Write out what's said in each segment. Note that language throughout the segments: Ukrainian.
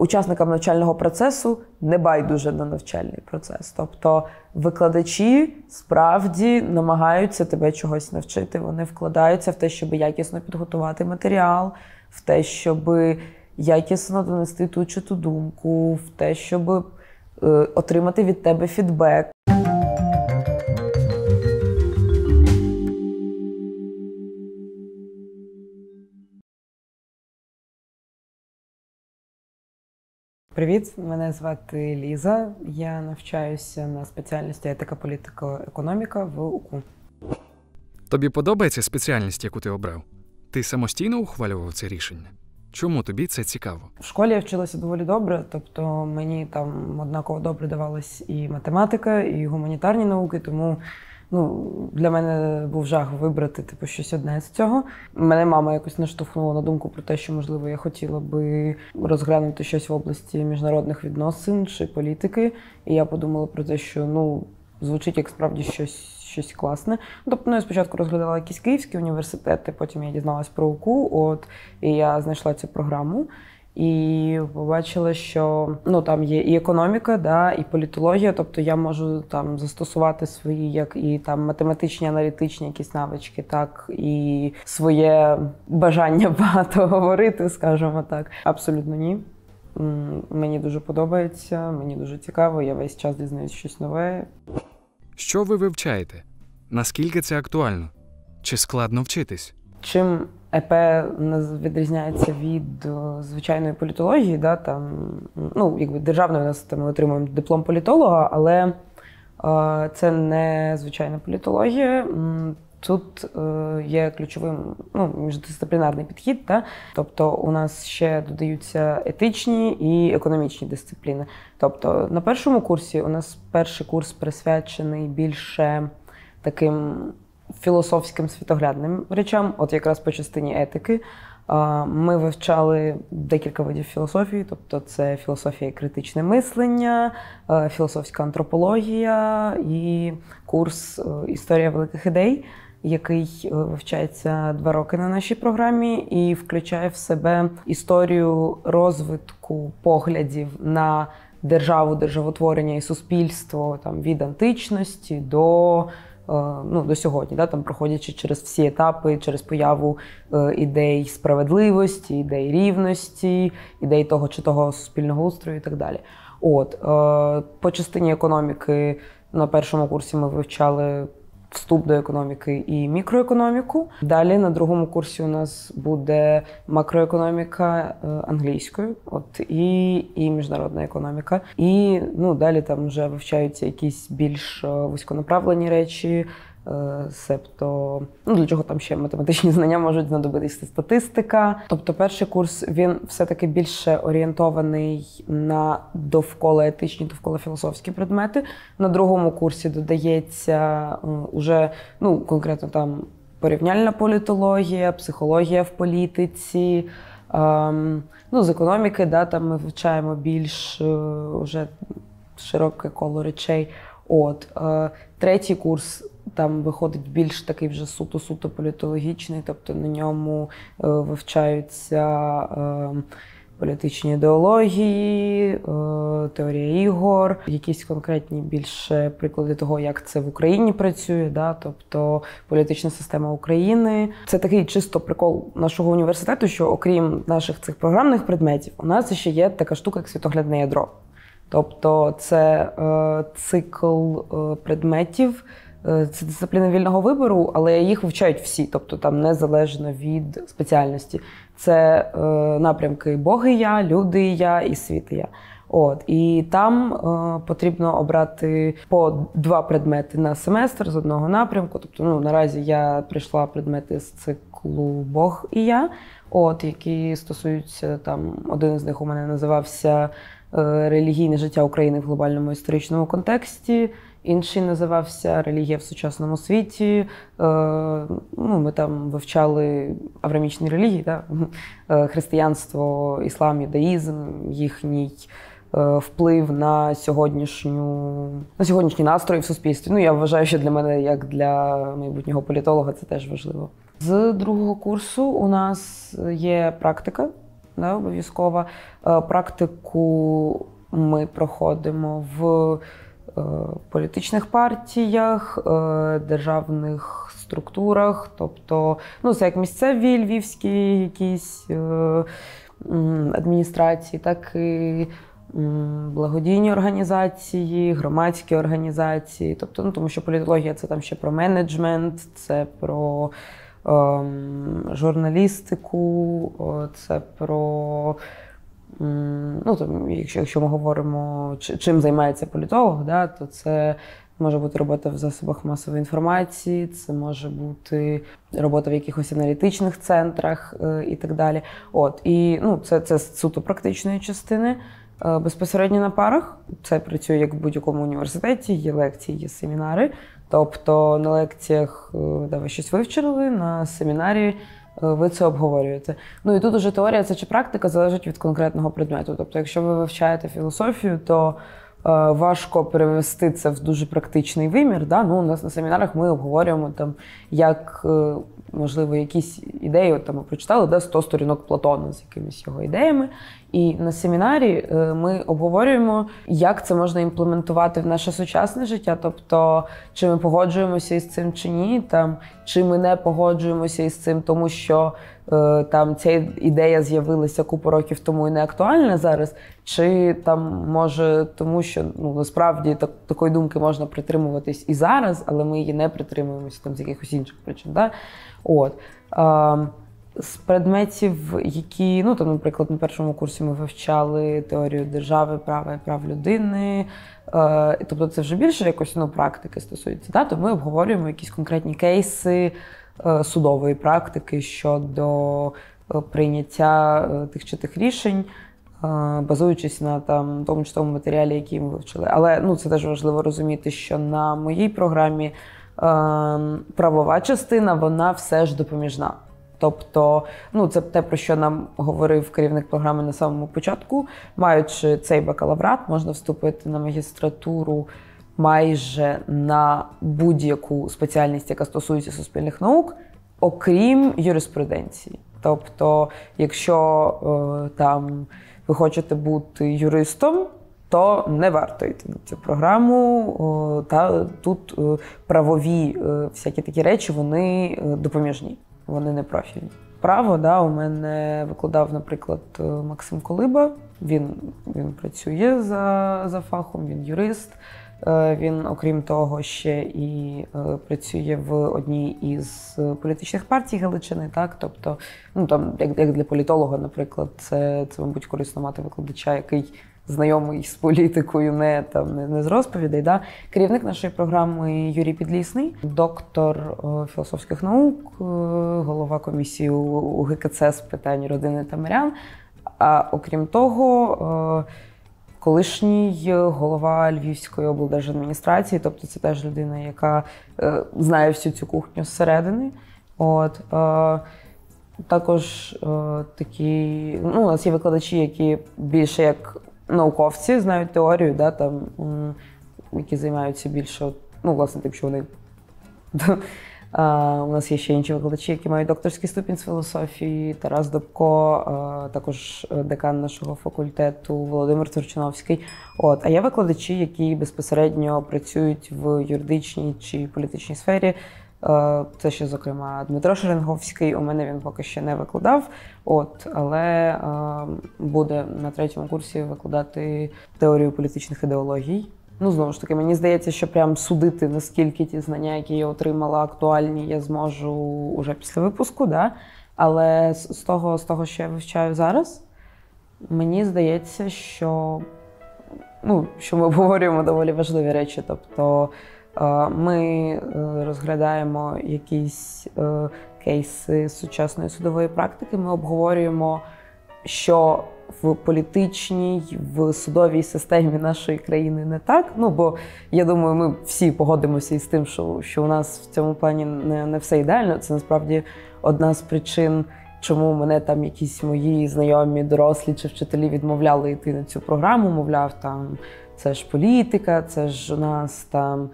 Учасникам навчального процесу не байдуже на навчальний процес. Тобто викладачі справді намагаються тебе чогось навчити. Вони вкладаються в те, щоб якісно підготувати матеріал, в те, щоб якісно донести ту чи ту думку, в те, щоб отримати від тебе фідбек. Привіт, мене звати Ліза. Я навчаюся на спеціальності етика, політика, економіка в УКУ. Тобі подобається спеціальність, яку ти обрав? Ти самостійно ухвалював це рішення? Чому тобі це цікаво? В школі я вчилася доволі добре, тобто мені там однаково добре давалась і математика, і гуманітарні науки, тому для мене був жах вибрати щось одне з цього. Мене мама якось наштовхнула на думку про те, що, можливо, я хотіла би розглянути щось в області міжнародних відносин чи політики. І я подумала про те, що звучить як справді щось класне. Тобто, я спочатку розглядала якісь київські університети, потім я дізналась про УКУ, і я знайшла цю програму. І побачила, що там є і економіка, і політологія, тобто я можу там застосувати свої як і там математичні, аналітичні якісь навички, так і своє бажання багато говорити, скажімо так. Абсолютно ні. Мені дуже подобається, мені дуже цікаво, я весь час дізнаюсь щось нове. Що ви вивчаєте? Наскільки це актуально? Чи складно вчитись? Чим ЕП відрізняється від звичайної політології, якби державної, ми отримуємо диплом політолога, але це не звичайна політологія. Тут є ключовим міждисциплінарний підхід, тобто у нас ще додаються етичні і економічні дисципліни. Тобто на першому курсі у нас перший курс присвячений більше таким філософським світоглядним речам, от якраз по частині етики. Ми вивчали декілька видів філософії, тобто це філософія і критичне мислення, філософська антропологія і курс «Історія великих ідей», який вивчається 2 роки на нашій програмі і включає в себе історію розвитку поглядів на державу, державотворення і суспільство від античності до сьогодні, проходячи через всі етапи, через появу ідей справедливості, ідей рівності, ідей того чи того суспільного устрою і так далі. По частині економіки на першому курсі ми вивчали вступ до економіки і мікроекономіку. Далі на другому курсі у нас буде макроекономіка англійською і міжнародна економіка. І далі там вже вивчаються якісь більш вузьконаправлені речі, себто для чого там ще математичні знання можуть знадобитися, статистика. Тобто перший курс, він все-таки більше орієнтований на довкола етичні, довкола філософські предмети. На другому курсі додається уже конкретно там порівняльна політологія, психологія в політиці. З економіки там ми вивчаємо більш уже широке коло речей. Третій курс там виходить більш такий вже суто-суто політологічний, тобто на ньому вивчаються політичні ідеології, теорія ігор, якісь конкретні більше приклади того, як це в Україні працює, тобто політична система України. Це такий чисто прикол нашого університету, що окрім наших цих програмних предметів, у нас ще є така штука, як світоглядне ядро. Тобто це цикл предметів, це дисципліни вільного вибору, але їх вивчають всі, тобто там незалежно від спеціальності. Це напрямки «Бог і я», «Люди і я» і «Світ і я». І там потрібно обрати по 2 предмети на семестр з одного напрямку. Тобто наразі я прийшла предмети з циклу «Бог і я», які стосуються, там один із них у мене називався «Релігійне життя України в глобальному історичному контексті», інший називався «Релігія в сучасному світі». Ми там вивчали авраамічні релігії, християнство, іслам, юдаїзм, їхній вплив на сьогоднішні настрої в суспільстві. Я вважаю, що для мене, як для майбутнього політолога, це теж важливо. З другого курсу у нас є практика. не обов'язкова. Практику ми проходимо в політичних партіях, державних структурах, тобто, ну, це як місцеві, львівські якісь адміністрації, так і благодійні організації, громадські організації, тобто, ну, тому що політологія — це там ще про менеджмент, це про журналістику, це про, ну, там, якщо ми говоримо, чим займається політолог, да, то це може бути робота в засобах масової інформації, це може бути робота в якихось аналітичних центрах і так далі. От, і, ну, це з суто практичної частини. Безпосередньо на парах, це працює як в будь-якому університеті, є лекції, є семінари. Тобто на лекціях, де ви щось вивчили, на семінарі ви це обговорюєте. Ну і тут уже теорія це чи практика залежить від конкретного предмету. Тобто якщо ви вивчаєте філософію, то важко перевести це в дуже практичний вимір. Да? Ну, у нас на семінарах ми обговорюємо, там, як, можливо, якісь ідеї, от, там, ми прочитали, да, 100 сторінок Платона з якимись його ідеями. І на семінарі ми обговорюємо, як це можна імплементувати в наше сучасне життя. Тобто, чи ми погоджуємося із цим чи ні, там, чи ми не погоджуємося із цим, тому що там ця ідея з'явилася купу років тому і не актуальна зараз, чи там, може, тому що, ну, насправді такої думки можна притримуватись і зараз, але ми її не притримуємося там з якихось інших причин. Да? От. З предметів, які, ну, там, наприклад, на першому курсі ми вивчали теорію держави, права і прав людини, тобто це вже більше якось, ну, практики стосується, да? То ми обговорюємо якісь конкретні кейси судової практики щодо прийняття тих чи тих рішень, базуючись на там тому чи тому матеріалі, який ми вивчили. Але, ну, це теж важливо розуміти, що на моїй програмі правова частина, вона все ж допоміжна. Тобто, ну, це те, про що нам говорив керівник програми на самому початку. Маючи цей бакалаврат, можна вступити на магістратуру майже на будь-яку спеціальність, яка стосується суспільних наук, окрім юриспруденції. Тобто, якщо там ви хочете бути юристом, то не варто йти на цю програму. Та тут правові всякі такі речі, вони допоміжні. Вони не профільні. Право, да, у мене викладав, наприклад, Максим Колиба. Він працює за фахом, він юрист. Він, окрім того, ще і працює в одній із політичних партій Галичини. Так? Тобто, ну, там, як для політолога, наприклад, це, мабуть, корисно мати викладача, який знайомий з політикою, не, там, не з розповідей. Да? Керівник нашої програми Юрій Підлісний, доктор філософських наук, голова комісії УГКЦ з питань родини та мирян. А окрім того, колишній голова Львівської облдержадміністрації, тобто це теж людина, яка знає всю цю кухню зсередини. От, також такі, ну, у нас є викладачі, які більше як науковці знають теорію, да, там, які займаються більше, ну, власне, тим, що вони. У нас є ще інші викладачі, які мають докторський ступінь з філософії, Тарас Дубко, також декан нашого факультету Володимир Турчиновський. От. А є викладачі, які безпосередньо працюють в юридичній чи політичній сфері. Це ще, зокрема, Дмитро Ширенговський. У мене він поки ще не викладав, от, але буде на третьому курсі викладати теорію політичних ідеологій. Ну, знову ж таки, мені здається, що прям судити, наскільки ті знання, які я отримала, актуальні, я зможу уже після випуску, да? Але з того, що я вивчаю зараз, мені здається, що, ну, що ми обговорюємо доволі важливі речі. Тобто ми розглядаємо якісь кейси сучасної судової практики, ми обговорюємо, що в політичній, в судовій системі нашої країни не так. Ну, бо, я думаю, ми всі погодимося із тим, що у нас в цьому плані не все ідеально. Це, насправді, одна з причин, чому мене там якісь мої знайомі, дорослі чи вчителі відмовляли йти на цю програму. Мовляв, там, це ж політика, це ж у нас там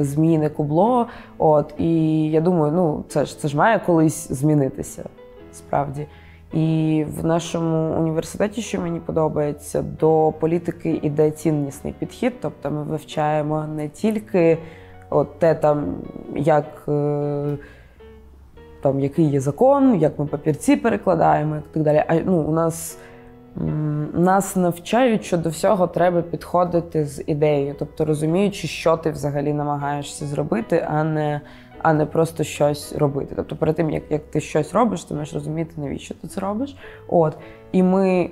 зміни кубло. От, і я думаю, ну, це ж має колись змінитися, справді. І в нашому університеті, що мені подобається, до політики йде ціннісний підхід. Тобто ми вивчаємо не тільки от те, там, який є закон, як ми папірці перекладаємо і так далі. А, нас навчають, що до всього треба підходити з ідеєю, тобто розуміючи, що ти взагалі намагаєшся зробити, а не просто щось робити. Тобто перед тим, як ти щось робиш, ти маєш розуміти, навіщо ти це робиш. От. І ми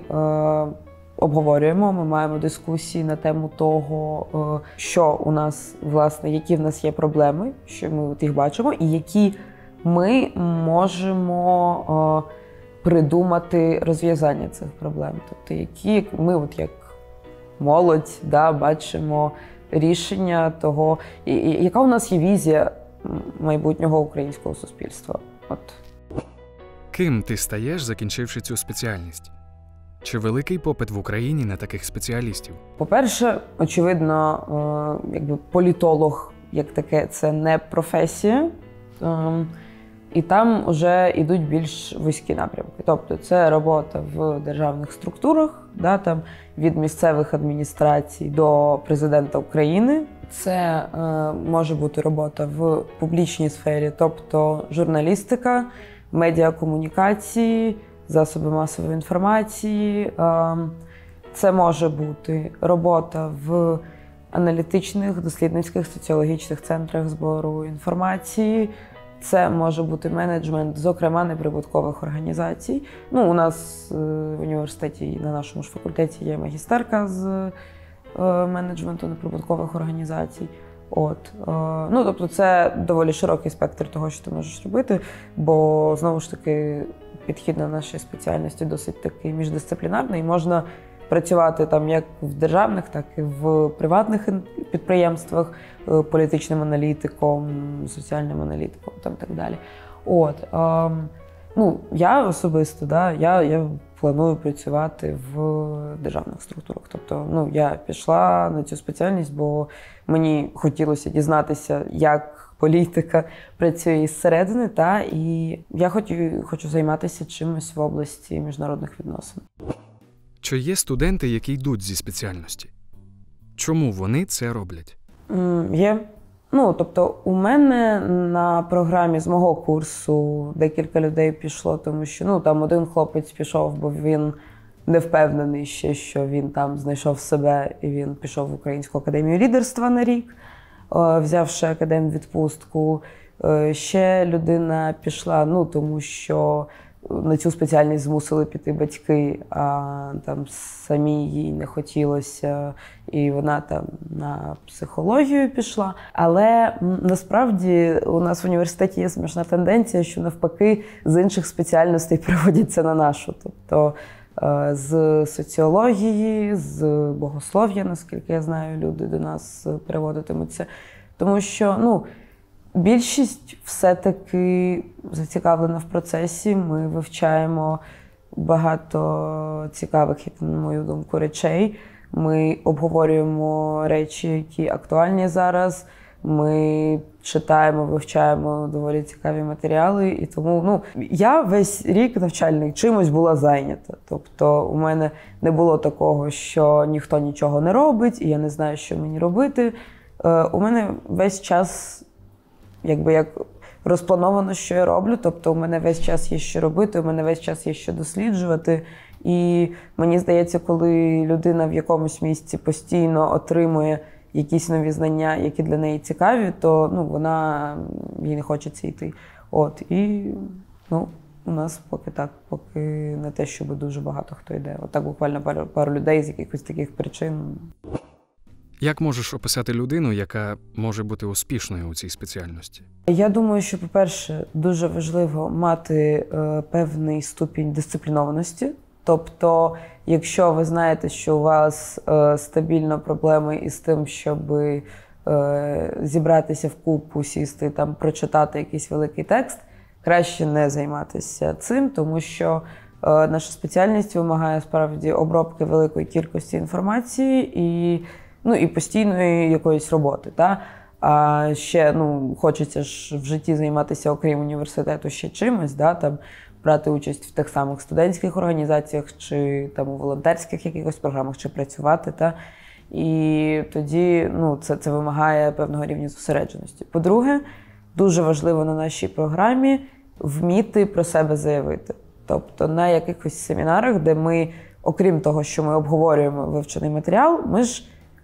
обговорюємо, ми маємо дискусії на тему того, що у нас, власне, які в нас є проблеми, що ми от їх бачимо, і які ми можемо придумати розв'язання цих проблем. Тобто які ми от як молодь, да, бачимо рішення того, і яка у нас є візія майбутнього українського суспільства. От. Ким ти стаєш, закінчивши цю спеціальність? Чи великий попит в Україні на таких спеціалістів? По-перше, очевидно, якби політолог як таке — це не професія. І там вже йдуть більш вузькі напрямки. Тобто це робота в державних структурах, да, там, від місцевих адміністрацій до президента України. Це може бути робота в публічній сфері, тобто журналістика, медіакомунікації, засоби масової інформації. Це може бути робота в аналітичних, дослідницьких, соціологічних центрах збору інформації. Це може бути менеджмент, зокрема, неприбуткових організацій. У нас в університеті, на нашому ж факультеті, є магістерка з менеджменту неприбуткових організацій. От. Тобто це доволі широкий спектр того, що ти можеш робити, бо, знову ж таки, підхід на нашій спеціальності досить такий міждисциплінарний. Можна працювати там як в державних, так і в приватних підприємствах, політичним аналітиком, соціальним аналітиком, там так далі. От. Я особисто, да, я планую працювати в державних структурах. Тобто, я пішла на цю спеціальність, бо мені хотілося дізнатися, як політика працює ізсередини, та і я хочу займатися чимось в області міжнародних відносин. Чи є студенти, які йдуть зі спеціальності? Чому вони це роблять? Є. Тобто у мене на програмі з мого курсу декілька людей пішло, тому що там один хлопець пішов, бо він не впевнений ще, що він там знайшов себе, і він пішов в Українську академію лідерства на рік, взявши академвідпустку. Ще людина пішла, тому що на цю спеціальність змусили піти батьки, а там самій їй не хотілося, і вона там на психологію пішла. Але насправді у нас в університеті є смішна тенденція, що навпаки з інших спеціальностей приводяться на нашу. Тобто з соціології, з богослов'я, наскільки я знаю, люди до нас переводитимуться. Тому що, більшість все-таки зацікавлена в процесі. Ми вивчаємо багато цікавих, як на мою думку, речей. Ми обговорюємо речі, які актуальні зараз. Ми читаємо, вивчаємо доволі цікаві матеріали. І тому я весь рік навчальний чимось була зайнята. Тобто у мене не було такого, що ніхто нічого не робить, і я не знаю, що мені робити. У мене весь час як розплановано, що я роблю. Тобто у мене весь час є що робити, у мене весь час є що досліджувати. І мені здається, коли людина в якомусь місці постійно отримує якісь нові знання, які для неї цікаві, то їй не хочеться йти. От. І у нас поки так, поки не те, щоб дуже багато хто йде. Отак буквально пару людей з якихось таких причин. Як можеш описати людину, яка може бути успішною у цій спеціальності? Я думаю, що, по-перше, дуже важливо мати певний ступінь дисциплінованості. Тобто, якщо ви знаєте, що у вас стабільно проблеми із тим, щоб зібратися вкупу, сісти, там, прочитати якийсь великий текст, краще не займатися цим, тому що наша спеціальність вимагає, справді, обробки великої кількості інформації і постійної якоїсь роботи. Та? А ще хочеться ж в житті займатися, окрім університету, ще чимось. Да? Там, брати участь в тих самих студентських організаціях чи там у волонтерських якихось програмах, чи працювати. Та? І тоді це вимагає певного рівня зосередженості. По-друге, дуже важливо на нашій програмі вміти про себе заявити. Тобто на якихось семінарах, де ми, окрім того, що ми обговорюємо вивчений матеріал, ми ж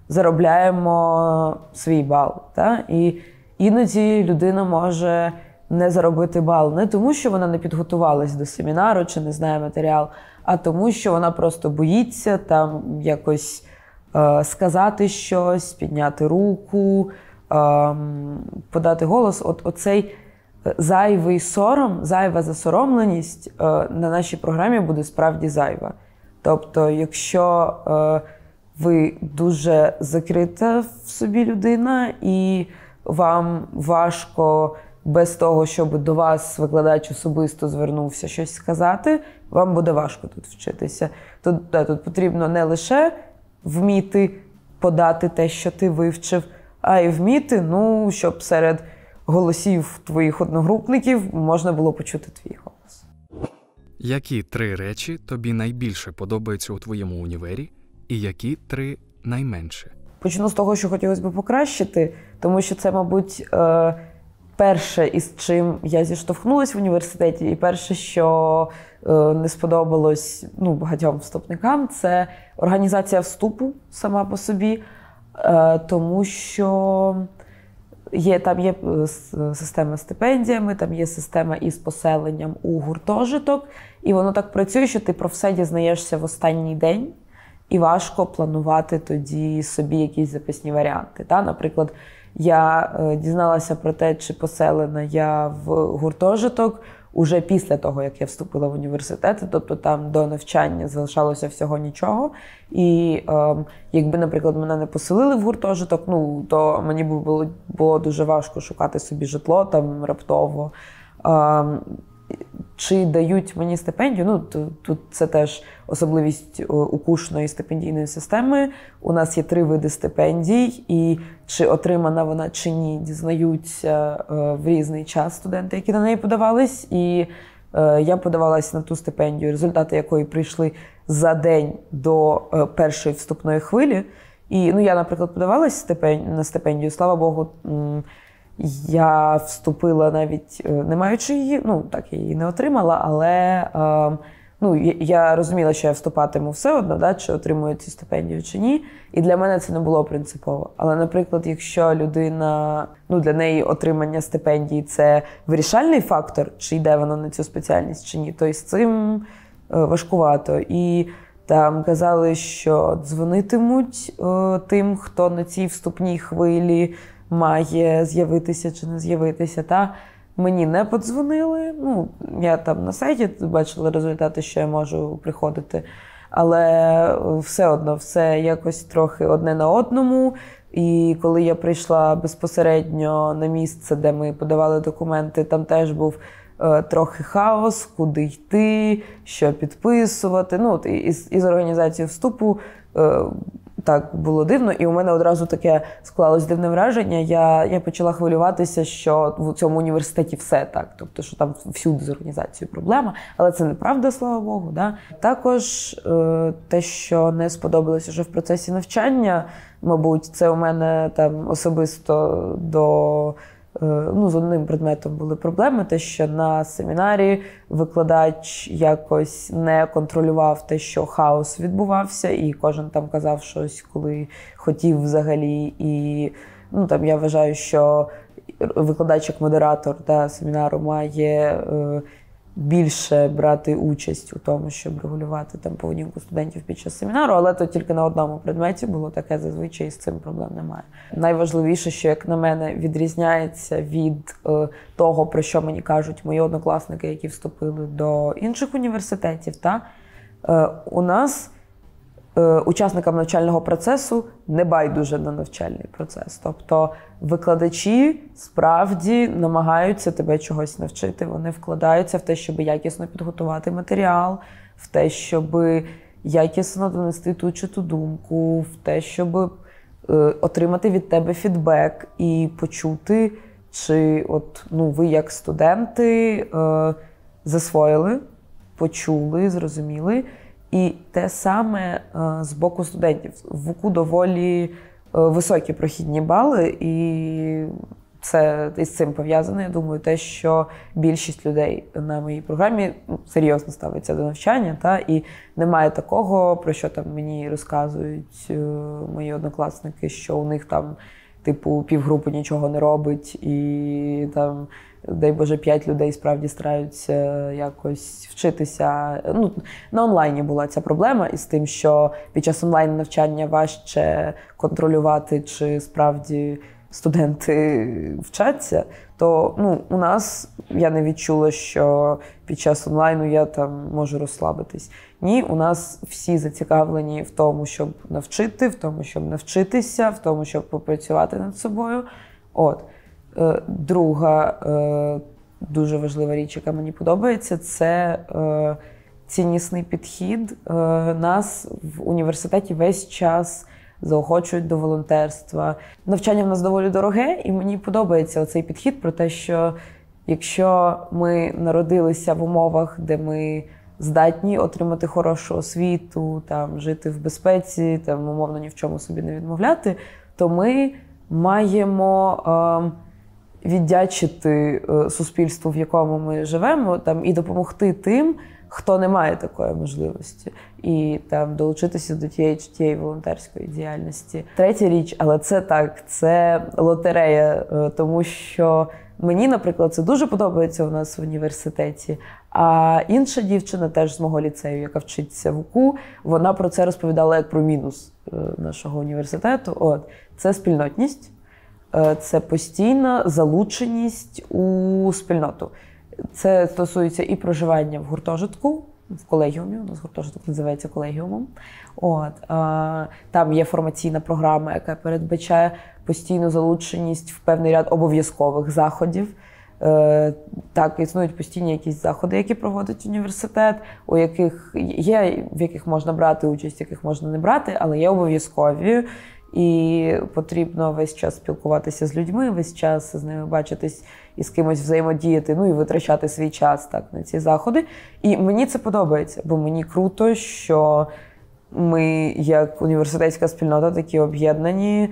заробляємо свій бал. Та? І іноді людина може не заробити бал не тому, що вона не підготувалась до семінару чи не знає матеріал, а тому, що вона просто боїться там якось сказати щось, підняти руку, подати голос. Оцей зайвий сором, зайва засоромленість на нашій програмі буде справді зайва. Тобто, якщо ви дуже закрита в собі людина і вам важко без того, щоб до вас викладач особисто звернувся щось сказати, вам буде важко тут вчитися. Тут потрібно не лише вміти подати те, що ти вивчив, а й вміти, щоб серед голосів твоїх одногрупників можна було почути твій голос. Які три речі тобі найбільше подобаються у твоєму універі, і які три найменше? Почну з того, що хотілося б покращити, тому що це, мабуть, перше, із чим я зіштовхнулася в університеті, і перше, що не сподобалось багатьом вступникам, це організація вступу сама по собі, тому що там є система з стипендіями, там є система із поселенням у гуртожиток, і воно так працює, що ти про все дізнаєшся в останній день, і важко планувати тоді собі якісь запасні варіанти. Та? Наприклад, я дізналася про те, чи поселена я в гуртожиток уже після того, як я вступила в університет, тобто там до навчання залишалося всього нічого. І якби, наприклад, мене не поселили в гуртожиток, то мені було дуже важко шукати собі житло там раптово. Чи дають мені стипендію? Тут це теж особливість УКУшної стипендійної системи. У нас є 3 види стипендій, і чи отримана вона чи ні, дізнаються в різний час студенти, які на неї подавались. І я подавалась на ту стипендію, результати якої прийшли за день до першої вступної хвилі. І я, наприклад, подавалась на стипендію, слава Богу, я вступила навіть не маючи її, так я її не отримала, але я розуміла, що я вступатиму все одно, чи отримую цю стипендію чи ні. І для мене це не було принципово. Але, наприклад, якщо людина, для неї отримання стипендії – це вирішальний фактор, чи йде вона на цю спеціальність чи ні, то і з цим важкувато. І там казали, що дзвонитимуть тим, хто на цій вступній хвилі має з'явитися чи не з'явитися, та мені не подзвонили. Я там на сайті бачила результати, що я можу приходити. Але все одно, все якось трохи одне на одному. І коли я прийшла безпосередньо на місце, де ми подавали документи, там теж був трохи хаос, куди йти, що підписувати. Із організацією вступу так було дивно, і у мене одразу таке склалось дивне враження. Я почала хвилюватися, що в цьому університеті все так. Тобто, що там всюди з організацією проблема. Але це неправда, слава Богу. Да? Також те, що не сподобалося вже в процесі навчання, мабуть, це у мене там особисто з одним предметом були проблеми, те, що на семінарі викладач якось не контролював те, що хаос відбувався, і кожен там казав щось, коли хотів взагалі. І там я вважаю, що викладач як модератор семінару має більше брати участь у тому, щоб регулювати там поведінку студентів під час семінару, але то тільки на одному предметі було таке зазвичай, і з цим проблем немає. Найважливіше, що, як на мене, відрізняється від того, про що мені кажуть мої однокласники, які вступили до інших університетів, у нас учасникам навчального процесу не байдуже на навчальний процес. Тобто викладачі справді намагаються тебе чогось навчити. Вони вкладаються в те, щоб якісно підготувати матеріал, в те, щоб якісно донести ту чи ту думку, в те, щоб отримати від тебе фідбек і почути, чи ви як студенти засвоїли, почули, зрозуміли. І те саме з боку студентів. В УКУ доволі високі прохідні бали, і це із цим пов'язано, я думаю, те, що більшість людей на моїй програмі серйозно ставиться до навчання, та, і немає такого, про що там мені розказують мої однокласники, що у них там типу півгрупи нічого не робить, і там, дай Боже, 5 людей справді стараються якось вчитися. Ну, на онлайні була ця проблема із тим, що під час онлайн-навчання важче контролювати, чи справді студенти вчаться, то у нас я не відчула, що під час онлайну я там можу розслабитись. Ні, у нас всі зацікавлені в тому, щоб навчити, в тому, щоб навчитися, в тому, щоб попрацювати над собою. От. Друга дуже важлива річ, яка мені подобається, це ціннісний підхід. Нас в університеті весь час заохочують до волонтерства. Навчання в нас доволі дороге, і мені подобається оцей підхід про те, що якщо ми народилися в умовах, де ми здатні отримати хорошу освіту, там, жити в безпеці, там, умовно ні в чому собі не відмовляти, то ми маємо віддячити суспільству, в якому ми живемо, там, і допомогти тим, хто не має такої можливості, і там долучитися до тієї волонтерської діяльності. Третя річ, але це так, це лотерея, тому що мені, наприклад, це дуже подобається у нас в університеті, а інша дівчина теж з мого ліцею, яка вчиться в УКУ, вона про це розповідала як про мінус нашого університету. От. Це спільнотність, це постійна залученість у спільноту. Це стосується і проживання в гуртожитку, в колегіумі, у нас гуртожиток називається колегіумом. От. Там є формаційна програма, яка передбачає постійну залученість в певний ряд обов'язкових заходів. Так, існують постійні якісь заходи, які проводить університет, у яких є, в яких можна брати участь, в яких можна не брати, але є обов'язкові. І потрібно весь час спілкуватися з людьми, весь час з ними бачитись і з кимось взаємодіяти, ну і витрачати свій час так на ці заходи. І мені це подобається, бо мені круто, що ми, як університетська спільнота, такі об'єднані,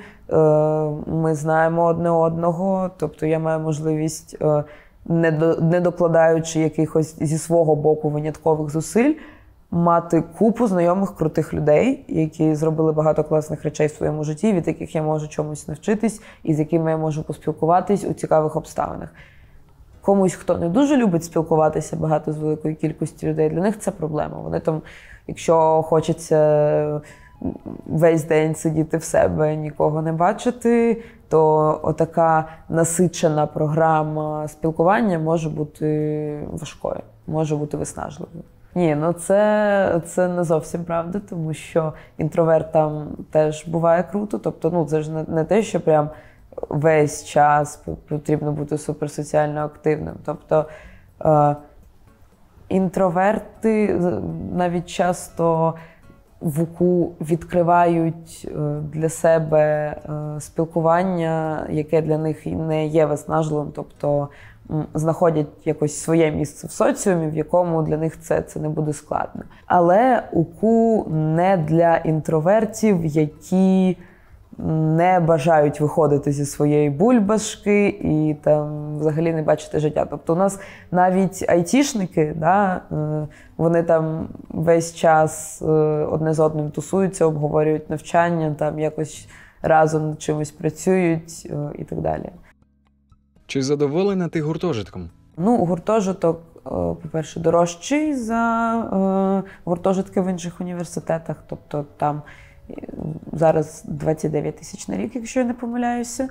ми знаємо одне одного, тобто я маю можливість, не докладаючи якихось зі свого боку виняткових зусиль, мати купу знайомих крутих людей, які зробили багато класних речей в своєму житті, від яких я можу чомусь навчитись і з якими я можу поспілкуватись у цікавих обставинах. Комусь, хто не дуже любить спілкуватися багато з великою кількістю людей, для них це проблема. Вони там, якщо хочеться весь день сидіти в себе, нікого не бачити, то отака насичена програма спілкування може бути важкою, може бути виснажливою. Ні, це не зовсім правда, тому що інтровертам теж буває круто. Тобто, це ж не те, що прям весь час потрібно бути суперсоціально активним. Тобто інтроверти навіть часто в УКУ відкривають для себе спілкування, яке для них не є виснажливим. Тобто знаходять якось своє місце в соціумі, в якому для них це не буде складно. Але УКУ не для інтровертів, які не бажають виходити зі своєї бульбашки і там взагалі не бачити життя. Тобто у нас навіть айтішники, да, вони там весь час одне з одним тусуються, обговорюють навчання, там якось разом чимось працюють і так далі. Чи задоволена ти гуртожитком? Гуртожиток, по-перше, дорожчий за гуртожитки в інших університетах. Тобто там зараз 29 тисяч на рік, якщо я не помиляюся.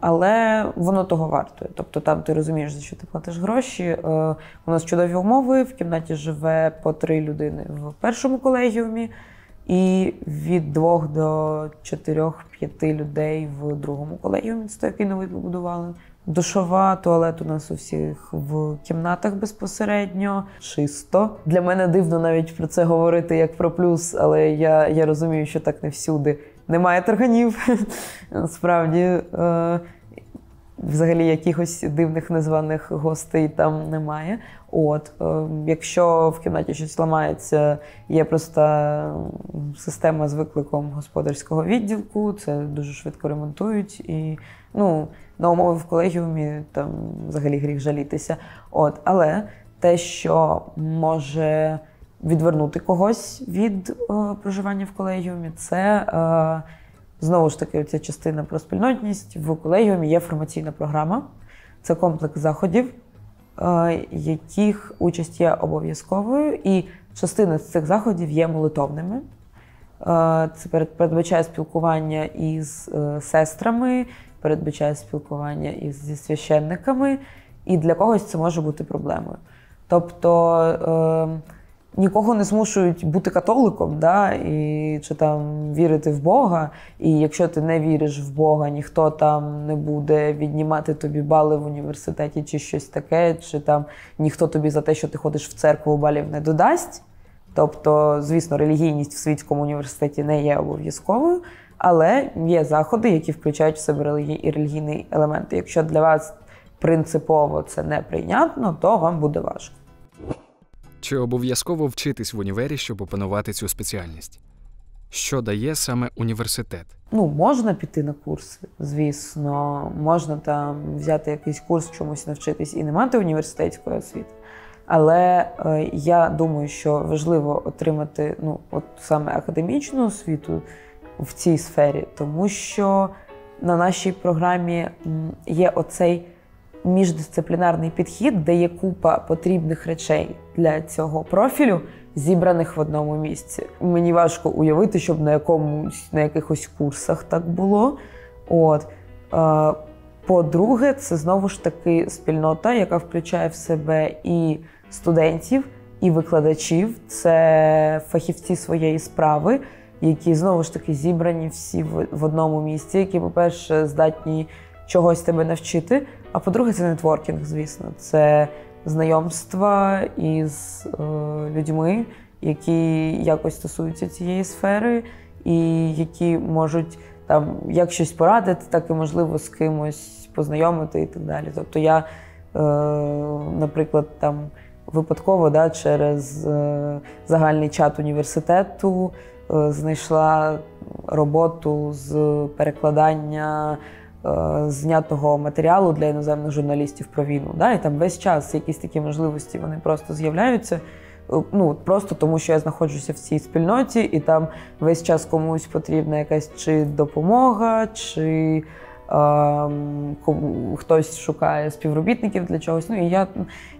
Але воно того вартує. Тобто там ти розумієш, за що ти платиш гроші. У нас чудові умови, в кімнаті живе по 3 людини в першому колегіумі і від 2 до 4-5 людей в другому колегіумі, це який новий побудували. Душова, туалет у нас у всіх в кімнатах безпосередньо, чисто. Для мене дивно навіть про це говорити як про плюс, але я розумію, що так не всюди. Немає тарганів, насправді. взагалі якихось дивних незваних гостей там немає. От, якщо в кімнаті щось ламається, є проста система з викликом господарського відділку, це дуже швидко ремонтують і, ну, на умови в колегіумі там взагалі гріх жалітися. От, але те, що може відвернути когось від проживання в колегіумі, це, знову ж таки, ця частина про спільнотність. В колегіумі є формаційна програма. Це комплекс заходів, яких участь є обов'язковою. І частина з цих заходів є молитовними. Це передбачає спілкування із сестрами, передбачає спілкування зі священниками. І для когось це може бути проблемою. Тобто нікого не змушують бути католиком, да, і, чи там вірити в Бога. І якщо ти не віриш в Бога, ніхто там не буде віднімати тобі бали в університеті чи щось таке, чи там ніхто тобі за те, що ти ходиш в церкву, балів не додасть. Тобто, звісно, релігійність в світському університеті не є обов'язковою, але є заходи, які включають в себе релігійні елементи. Якщо для вас принципово це неприйнятно, то вам буде важко. Чи обов'язково вчитись в універі, щоб опанувати цю спеціальність? Що дає саме університет? Ну, можна піти на курси, звісно. Можна там взяти якийсь курс, чомусь навчитись і не мати університетської освіти. Але я думаю, що важливо отримати, ну, от саме академічну освіту в цій сфері, тому що на нашій програмі є оцей міждисциплінарний підхід, де є купа потрібних речей для цього профілю, зібраних в одному місці. Мені важко уявити, щоб на якихось курсах так було. От. По-друге, це знову ж таки спільнота, яка включає в себе і студентів, і викладачів. Це фахівці своєї справи, які знову ж таки зібрані всі в одному місці, які, по-перше, здатні чогось тебе навчити. А по-друге, це нетворкінг, звісно. Це знайомства із людьми, які якось стосуються цієї сфери і які можуть там як щось порадити, так і, можливо, з кимось познайомити і так далі. Тобто я, наприклад, там випадково, да, через загальний чат університету знайшла роботу з перекладання знятого матеріалу для іноземних журналістів про війну. Да? І там весь час якісь такі можливості, вони просто з'являються. Ну, просто тому, що я знаходжуся в цій спільноті, і там весь час комусь потрібна якась чи допомога, чи хтось шукає співробітників для чогось. Ну, і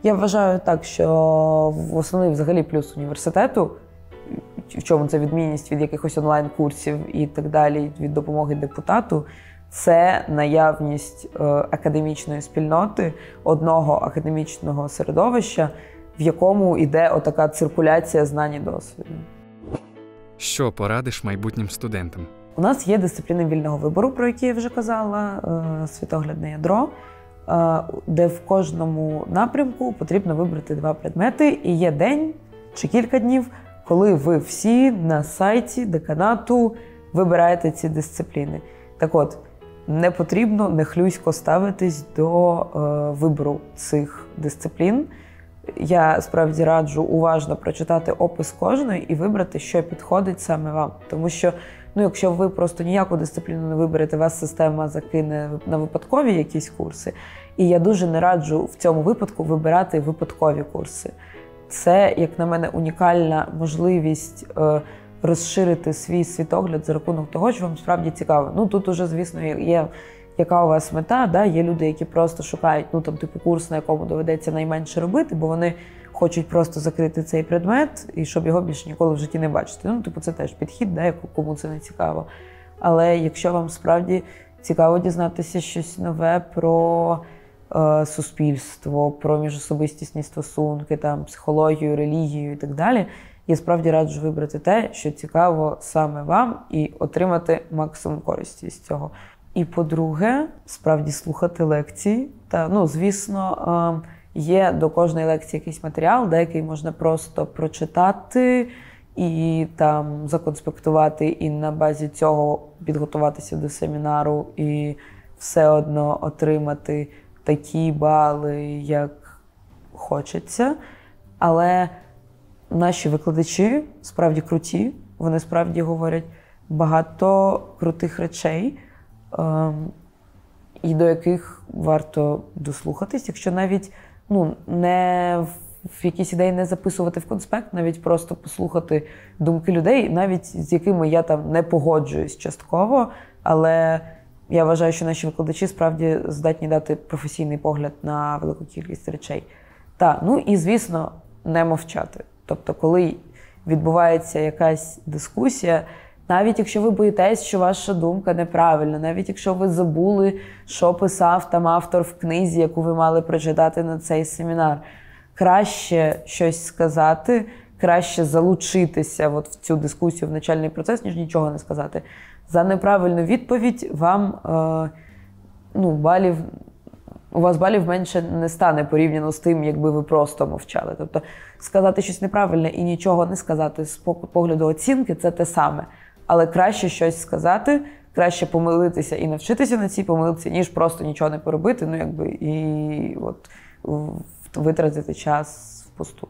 я вважаю так, що основний взагалі плюс університету, в чому це відмінність від якихось онлайн-курсів і так далі, від допомоги депутату, це наявність академічної спільноти, одного академічного середовища, в якому йде отака циркуляція знань і досвіду. Що порадиш майбутнім студентам? У нас є дисципліни вільного вибору, про які я вже казала, світоглядне ядро, де в кожному напрямку потрібно вибрати 2 предмети, і є день чи кілька днів, коли ви всі на сайті деканату вибираєте ці дисципліни. Так от, не потрібно нехлюйсько ставитись до вибору цих дисциплін. Я справді раджу уважно прочитати опис кожної і вибрати, що підходить саме вам. Тому що, ну, якщо ви просто ніяку дисципліну не виберете, вас система закине на випадкові якісь курси. І я дуже не раджу в цьому випадку вибирати випадкові курси. Це, як на мене, унікальна можливість розширити свій світогляд за рахунок того, що вам справді цікаво. Ну, тут уже, звісно, є яка у вас мета, да? Є люди, які просто шукають, ну, там, типу, курс, на якому доведеться найменше робити, бо вони хочуть просто закрити цей предмет, і щоб його більше ніколи в житті не бачити. Ну, типу, це теж підхід, да? Кому це не цікаво. Але якщо вам справді цікаво дізнатися щось нове про суспільство, про міжособистісні стосунки, там, психологію, релігію і так далі, я справді раджу вибрати те, що цікаво саме вам, і отримати максимум користі з цього. І, по-друге, справді слухати лекції. Та, ну, звісно, є до кожної лекції якийсь матеріал, який можна просто прочитати і там законспектувати, і на базі цього підготуватися до семінару і все одно отримати такі бали, як хочеться. Але наші викладачі справді круті, вони справді говорять багато крутих речей, і до яких варто дослухатись, якщо навіть не в якісь ідеї не записувати в конспект, навіть просто послухати думки людей, навіть з якими я там не погоджуюсь частково, але я вважаю, що наші викладачі справді здатні дати професійний погляд на велику кількість речей. Та, і, звісно, не мовчати. Тобто, коли відбувається якась дискусія, навіть якщо ви боїтесь, що ваша думка неправильна, навіть якщо ви забули, що писав там автор в книзі, яку ви мали прочитати на цей семінар, краще щось сказати, краще залучитися в цю дискусію, в начальний процес, ніж нічого не сказати. За неправильну відповідь вам балів... У вас балів менше не стане порівняно з тим, якби ви просто мовчали. Тобто сказати щось неправильне і нічого не сказати з погляду оцінки – це те саме. Але краще щось сказати, краще помилитися і навчитися на цій помилці, ніж просто нічого не поробити, витратити час впусту.